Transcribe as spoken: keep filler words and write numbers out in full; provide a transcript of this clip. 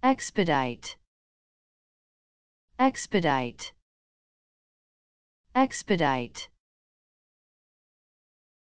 Expedite, expedite, expedite.